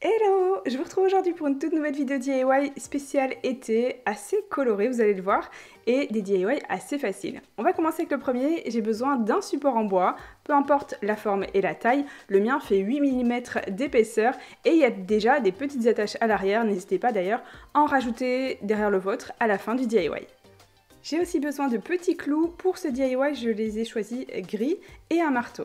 Hello! Je vous retrouve aujourd'hui pour une toute nouvelle vidéo DIY spéciale été, assez colorée, vous allez le voir, et des DIY assez faciles. On va commencer avec le premier, j'ai besoin d'un support en bois, peu importe la forme et la taille, le mien fait 8 mm d'épaisseur et il y a déjà des petites attaches à l'arrière, n'hésitez pas d'ailleurs à en rajouter derrière le vôtre à la fin du DIY. J'ai aussi besoin de petits clous, pour ce DIY je les ai choisis gris et un marteau.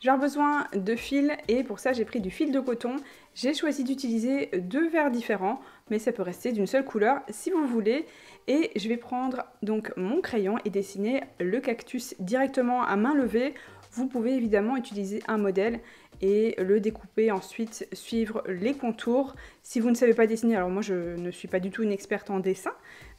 J'ai besoin de fils et pour ça j'ai pris du fil de coton. J'ai choisi d'utiliser deux verres différents mais ça peut rester d'une seule couleur si vous voulez. Et je vais prendre donc mon crayon et dessiner le cactus directement à main levée. Vous pouvez évidemment utiliser un modèle et le découper ensuite, suivre les contours. Si vous ne savez pas dessiner, alors moi je ne suis pas du tout une experte en dessin,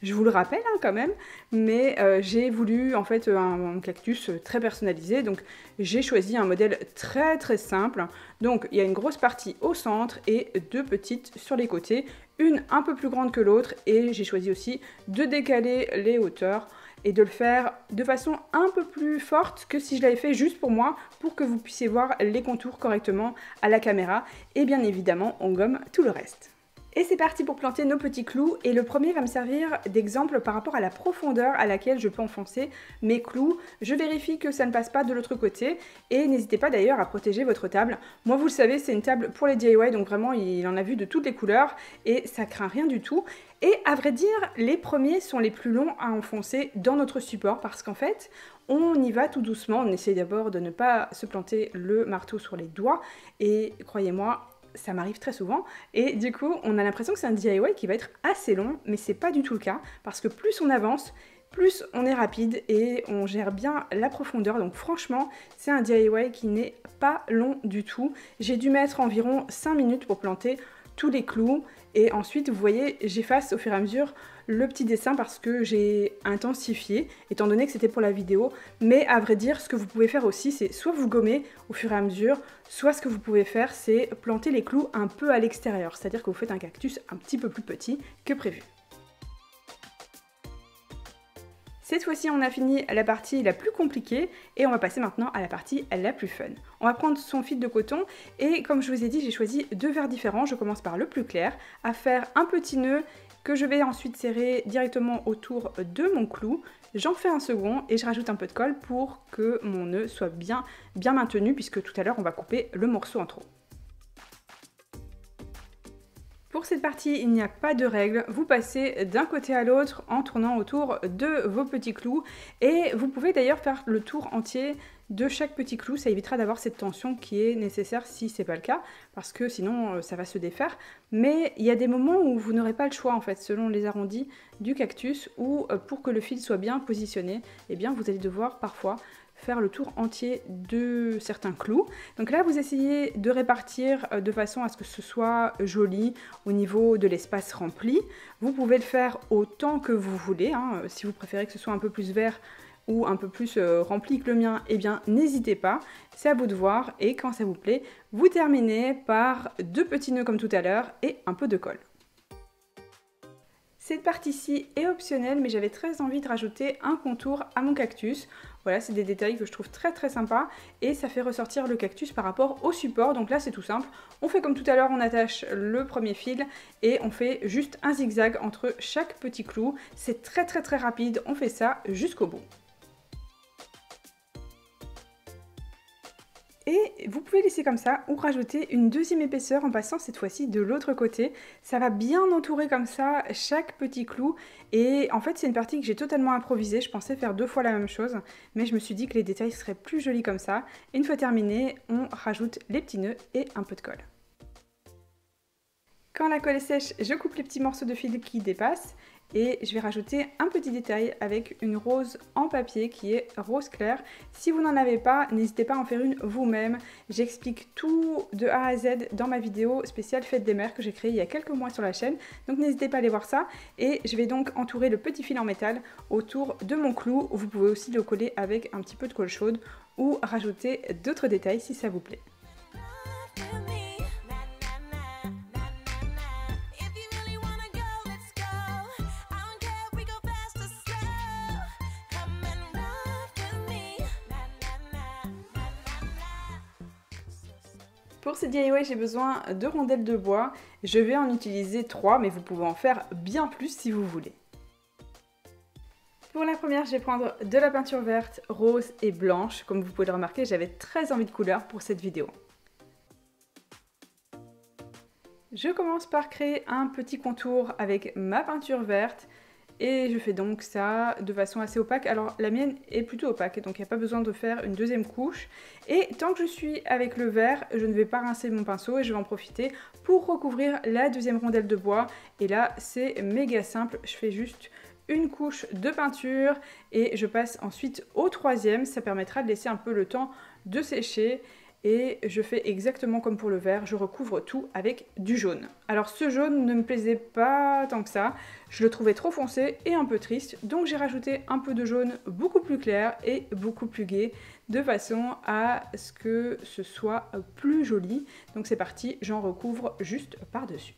je vous le rappelle hein, quand même, mais j'ai voulu en fait un cactus très personnalisé, donc j'ai choisi un modèle très simple. Donc il y a une grosse partie au centre et deux petites sur les côtés, une un peu plus grande que l'autre, et j'ai choisi aussi de décaler les hauteurs et de le faire de façon un peu plus forte que si je l'avais fait juste pour moi, pour que vous puissiez voir les contours correctement à la caméra. Et bien évidemment, on gomme tout le reste. Et c'est parti pour planter nos petits clous, et le premier va me servir d'exemple par rapport à la profondeur à laquelle je peux enfoncer mes clous. Je vérifie que ça ne passe pas de l'autre côté, et n'hésitez pas d'ailleurs à protéger votre table. Moi vous le savez, c'est une table pour les DIY, donc vraiment il en a vu de toutes les couleurs, et ça craint rien du tout. Et à vrai dire, les premiers sont les plus longs à enfoncer dans notre support, parce qu'en fait, on y va tout doucement, on essaie d'abord de ne pas se planter le marteau sur les doigts, et croyez-moi, ça m'arrive très souvent, et du coup on a l'impression que c'est un DIY qui va être assez long, mais c'est pas du tout le cas, parce que plus on avance, plus on est rapide et on gère bien la profondeur. Donc franchement, c'est un DIY qui n'est pas long du tout. J'ai dû mettre environ 5 minutes pour planter tous les clous, et ensuite vous voyez j'efface au fur et à mesure le petit dessin parce que j'ai intensifié étant donné que c'était pour la vidéo. Mais à vrai dire, ce que vous pouvez faire aussi, c'est soit vous gommer au fur et à mesure, soit ce que vous pouvez faire c'est planter les clous un peu à l'extérieur, c'est à dire que vous faites un cactus un petit peu plus petit que prévu. Cette fois-ci, on a fini la partie la plus compliquée et on va passer maintenant à la partie la plus fun. On va prendre son fil de coton et comme je vous ai dit, j'ai choisi deux verres différents. Je commence par le plus clair à faire un petit nœud que je vais ensuite serrer directement autour de mon clou. J'en fais un second et je rajoute un peu de colle pour que mon nœud soit bien maintenu, puisque tout à l'heure, on va couper le morceau en trop. Pour cette partie, il n'y a pas de règle, vous passez d'un côté à l'autre en tournant autour de vos petits clous, et vous pouvez d'ailleurs faire le tour entier de chaque petit clou, ça évitera d'avoir cette tension qui est nécessaire si c'est pas le cas, parce que sinon ça va se défaire. Mais il y a des moments où vous n'aurez pas le choix en fait, selon les arrondis du cactus, ou pour que le fil soit bien positionné, eh bien vous allez devoir parfois faire le tour entier de certains clous. Donc là vous essayez de répartir de façon à ce que ce soit joli au niveau de l'espace rempli. Vous pouvez le faire autant que vous voulez hein. Si vous préférez que ce soit un peu plus vert ou un peu plus rempli que le mien, eh bien n'hésitez pas, c'est à vous de voir, et quand ça vous plaît, vous terminez par deux petits nœuds comme tout à l'heure et un peu de colle. Cette partie-ci est optionnelle, mais j'avais très envie de rajouter un contour à mon cactus. Voilà, c'est des détails que je trouve très sympas et ça fait ressortir le cactus par rapport au support. Donc là, c'est tout simple. On fait comme tout à l'heure, on attache le premier fil et on fait juste un zigzag entre chaque petit clou. C'est très rapide, on fait ça jusqu'au bout. Et vous pouvez laisser comme ça ou rajouter une deuxième épaisseur en passant cette fois-ci de l'autre côté. Ça va bien entourer comme ça chaque petit clou. Et en fait, c'est une partie que j'ai totalement improvisée. Je pensais faire deux fois la même chose, mais je me suis dit que les détails seraient plus jolis comme ça. Et une fois terminé, on rajoute les petits nœuds et un peu de colle. Quand la colle est sèche, je coupe les petits morceaux de fil qui dépassent. Et je vais rajouter un petit détail avec une rose en papier qui est rose clair. Si vous n'en avez pas, n'hésitez pas à en faire une vous-même. J'explique tout de A à Z dans ma vidéo spéciale Fête des Mères que j'ai créée il y a quelques mois sur la chaîne. Donc n'hésitez pas à aller voir ça. Et je vais donc entourer le petit fil en métal autour de mon clou. Vous pouvez aussi le coller avec un petit peu de colle chaude ou rajouter d'autres détails si ça vous plaît. Pour ce DIY, j'ai besoin de rondelles de bois. Je vais en utiliser 3, mais vous pouvez en faire bien plus si vous voulez. Pour la première, je vais prendre de la peinture verte, rose et blanche. Comme vous pouvez le remarquer, j'avais très envie de couleurs pour cette vidéo. Je commence par créer un petit contour avec ma peinture verte. Et je fais donc ça de façon assez opaque. Alors la mienne est plutôt opaque, donc il n'y a pas besoin de faire une deuxième couche. Et tant que je suis avec le vert, je ne vais pas rincer mon pinceau et je vais en profiter pour recouvrir la deuxième rondelle de bois. Et là, c'est méga simple, je fais juste une couche de peinture et je passe ensuite au troisième. Ça permettra de laisser un peu le temps de sécher. Et je fais exactement comme pour le vert, je recouvre tout avec du jaune. Alors ce jaune ne me plaisait pas tant que ça, je le trouvais trop foncé et un peu triste, donc j'ai rajouté un peu de jaune beaucoup plus clair et beaucoup plus gai, de façon à ce que ce soit plus joli. Donc c'est parti, j'en recouvre juste par-dessus.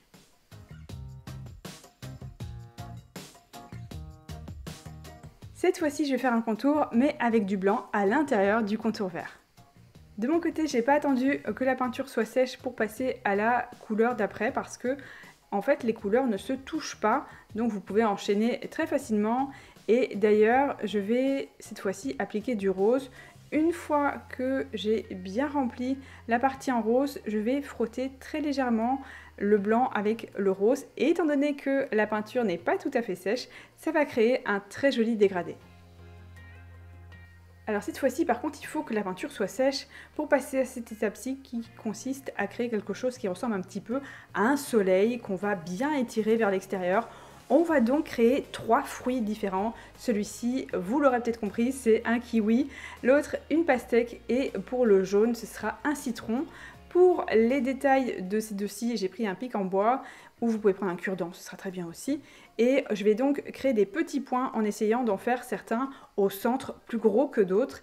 Cette fois-ci, je vais faire un contour, mais avec du blanc à l'intérieur du contour vert. De mon côté, j'ai pas attendu que la peinture soit sèche pour passer à la couleur d'après parce que, en fait, les couleurs ne se touchent pas, donc vous pouvez enchaîner très facilement. Et d'ailleurs, je vais cette fois-ci appliquer du rose. Une fois que j'ai bien rempli la partie en rose, je vais frotter très légèrement le blanc avec le rose. Et étant donné que la peinture n'est pas tout à fait sèche, ça va créer un très joli dégradé. Alors cette fois-ci, par contre, il faut que la peinture soit sèche pour passer à cette étape-ci qui consiste à créer quelque chose qui ressemble un petit peu à un soleil qu'on va bien étirer vers l'extérieur. On va donc créer 3 fruits différents. Celui-ci, vous l'aurez peut-être compris, c'est un kiwi, l'autre une pastèque et pour le jaune, ce sera un citron. Pour les détails de ces deux-ci, j'ai pris un pic en bois ou vous pouvez prendre un cure-dent, ce sera très bien aussi. Et je vais donc créer des petits points en essayant d'en faire certains au centre plus gros que d'autres.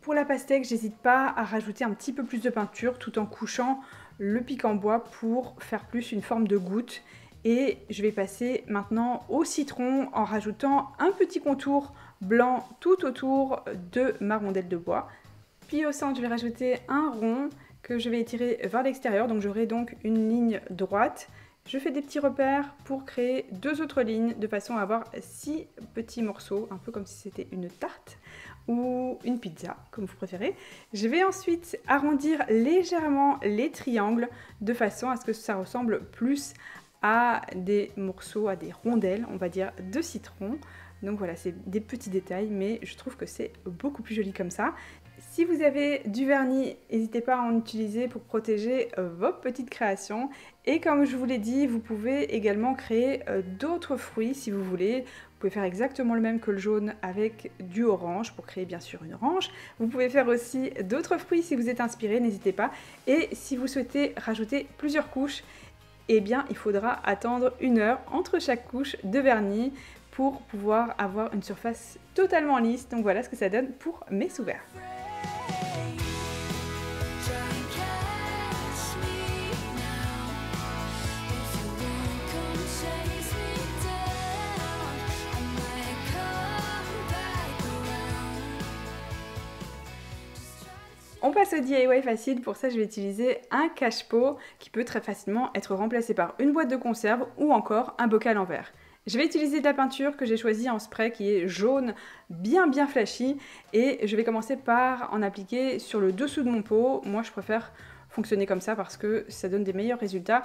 Pour la pastèque, j'hésite pas à rajouter un petit peu plus de peinture tout en couchant le pic en bois pour faire plus une forme de goutte. Et je vais passer maintenant au citron en rajoutant un petit contour blanc tout autour de ma rondelle de bois. Puis au centre, je vais rajouter un rond que je vais étirer vers l'extérieur, donc j'aurai donc une ligne droite. Je fais des petits repères pour créer 2 autres lignes de façon à avoir 6 petits morceaux, un peu comme si c'était une tarte ou une pizza, comme vous préférez. Je vais ensuite arrondir légèrement les triangles de façon à ce que ça ressemble plus à des morceaux, à des rondelles, on va dire, de citron. Donc voilà, c'est des petits détails, mais je trouve que c'est beaucoup plus joli comme ça. Si vous avez du vernis, n'hésitez pas à en utiliser pour protéger vos petites créations. Et comme je vous l'ai dit, vous pouvez également créer d'autres fruits si vous voulez. Vous pouvez faire exactement le même que le jaune avec du orange pour créer bien sûr une orange. Vous pouvez faire aussi d'autres fruits si vous êtes inspiré, n'hésitez pas. Et si vous souhaitez rajouter plusieurs couches, eh bien il faudra attendre 1 heure entre chaque couche de vernis pour pouvoir avoir une surface totalement lisse. Donc voilà ce que ça donne pour mes sous verts. On passe au DIY facile, pour ça je vais utiliser un cache-pot qui peut très facilement être remplacé par une boîte de conserve ou encore un bocal en verre. Je vais utiliser de la peinture que j'ai choisie en spray qui est jaune, bien flashy, et je vais commencer par en appliquer sur le dessous de mon pot. Moi je préfère fonctionner comme ça parce que ça donne des meilleurs résultats.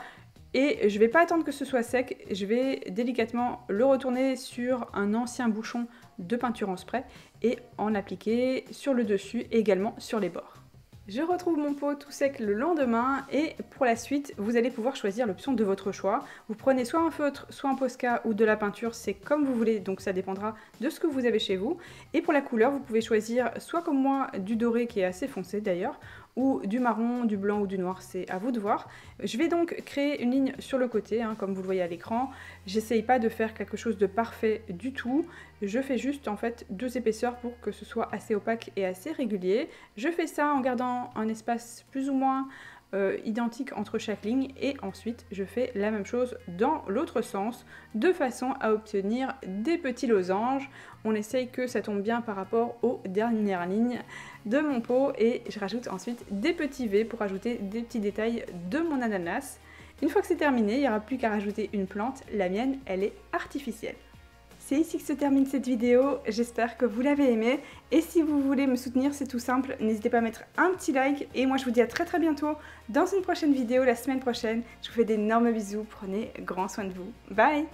Et je vais pas attendre que ce soit sec, je vais délicatement le retourner sur un ancien bouchon de peinture en spray et en appliquer sur le dessus et également sur les bords. Je retrouve mon pot tout sec le lendemain et pour la suite, vous allez pouvoir choisir l'option de votre choix. Vous prenez soit un feutre, soit un Posca ou de la peinture, c'est comme vous voulez, donc ça dépendra de ce que vous avez chez vous. Et pour la couleur, vous pouvez choisir soit comme moi du doré qui est assez foncé d'ailleurs, ou du marron, du blanc ou du noir, c'est à vous de voir. Je vais donc créer une ligne sur le côté, hein, comme vous le voyez à l'écran. J'essaye pas de faire quelque chose de parfait du tout. Je fais juste en fait 2 épaisseurs pour que ce soit assez opaque et assez régulier. Je fais ça en gardant un espace plus ou moins identique entre chaque ligne, et ensuite je fais la même chose dans l'autre sens de façon à obtenir des petits losanges. On essaye que ça tombe bien par rapport aux dernières lignes de mon pot, et je rajoute ensuite des petits V pour ajouter des petits détails de mon ananas. Une fois que c'est terminé, il n'y aura plus qu'à rajouter une plante. La mienne, elle est artificielle. C'est ici que se termine cette vidéo, j'espère que vous l'avez aimée, et si vous voulez me soutenir, c'est tout simple, n'hésitez pas à mettre un petit like, et moi je vous dis à très très bientôt dans une prochaine vidéo la semaine prochaine. Je vous fais d'énormes bisous, prenez grand soin de vous, bye!